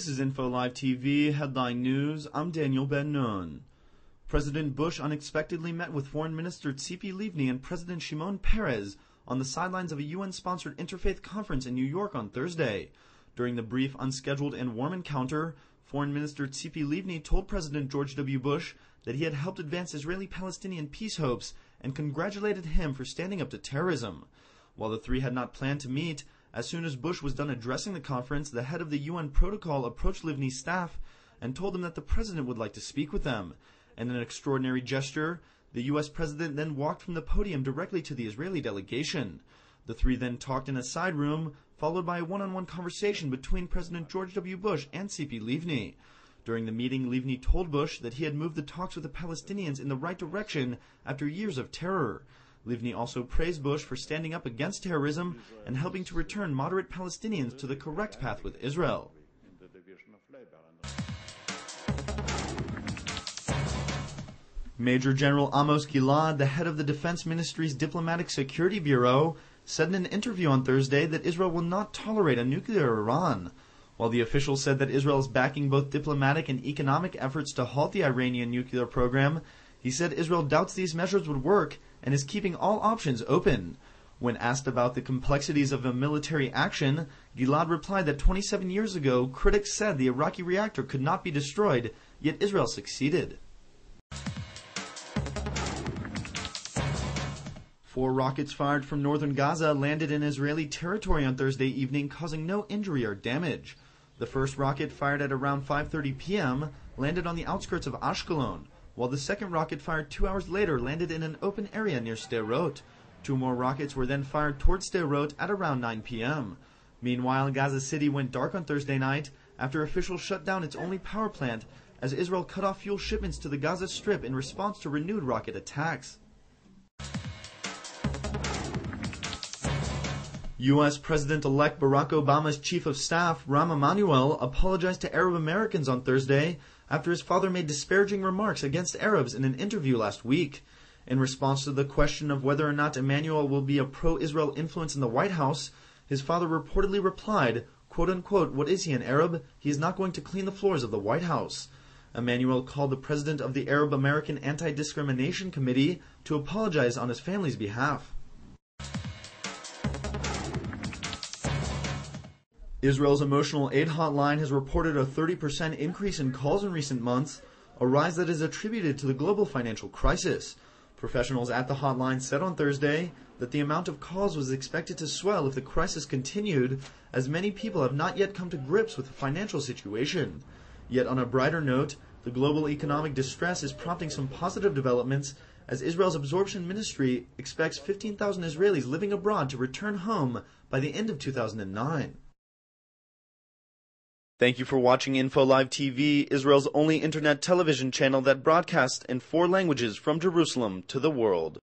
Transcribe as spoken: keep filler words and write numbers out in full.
This is InfoLive T V Headline News. I'm Daniel Ben-Nun. President Bush unexpectedly met with Foreign Minister Tzipi Livni and President Shimon Perez on the sidelines of a U N-sponsored interfaith conference in New York on Thursday. During the brief, unscheduled, and warm encounter, Foreign Minister Tzipi Livni told President George W. Bush that he had helped advance Israeli-Palestinian peace hopes and congratulated him for standing up to terrorism. While the three had not planned to meet, as soon as Bush was done addressing the conference, the head of the U N protocol approached Livni's staff and told them that the president would like to speak with them. In an extraordinary gesture, the U S president then walked from the podium directly to the Israeli delegation. The three then talked in a side room, followed by a one-on-one conversation between President George W. Bush and Tzipi Livni. During the meeting, Livni told Bush that he had moved the talks with the Palestinians in the right direction after years of terror. Livni also praised Bush for standing up against terrorism and helping to return moderate Palestinians to the correct path with Israel. Major General Amos Gilad, the head of the Defense Ministry's Diplomatic Security Bureau, said in an interview on Thursday that Israel will not tolerate a nuclear Iran. While the official said that Israel is backing both diplomatic and economic efforts to halt the Iranian nuclear program, he said Israel doubts these measures would work and is keeping all options open. When asked about the complexities of a military action, Gilad replied that twenty-seven years ago, critics said the Iraqi reactor could not be destroyed, yet Israel succeeded. Four rockets fired from northern Gaza landed in Israeli territory on Thursday evening, causing no injury or damage. The first rocket, fired at around five thirty p m, landed on the outskirts of Ashkelon, while the second rocket fired two hours later landed in an open area near Sderot. Two more rockets were then fired towards Sderot at around nine p m Meanwhile, Gaza City went dark on Thursday night after officials shut down its only power plant as Israel cut off fuel shipments to the Gaza Strip in response to renewed rocket attacks. U S President-elect Barack Obama's Chief of Staff, Rahm Emanuel, apologized to Arab Americans on Thursday after his father made disparaging remarks against Arabs in an interview last week. In response to the question of whether or not Emanuel will be a pro-Israel influence in the White House, his father reportedly replied, quote-unquote, "What is he, an Arab? He is not going to clean the floors of the White House." Emanuel called the president of the Arab American Anti-Discrimination Committee to apologize on his family's behalf. Israel's emotional aid hotline has reported a thirty percent increase in calls in recent months, a rise that is attributed to the global financial crisis. Professionals at the hotline said on Thursday that the amount of calls was expected to swell if the crisis continued, as many people have not yet come to grips with the financial situation. Yet on a brighter note, the global economic distress is prompting some positive developments, as Israel's absorption ministry expects fifteen thousand Israelis living abroad to return home by the end of two thousand nine. Thank you for watching InfoLive T V, Israel's only internet television channel that broadcasts in four languages from Jerusalem to the world.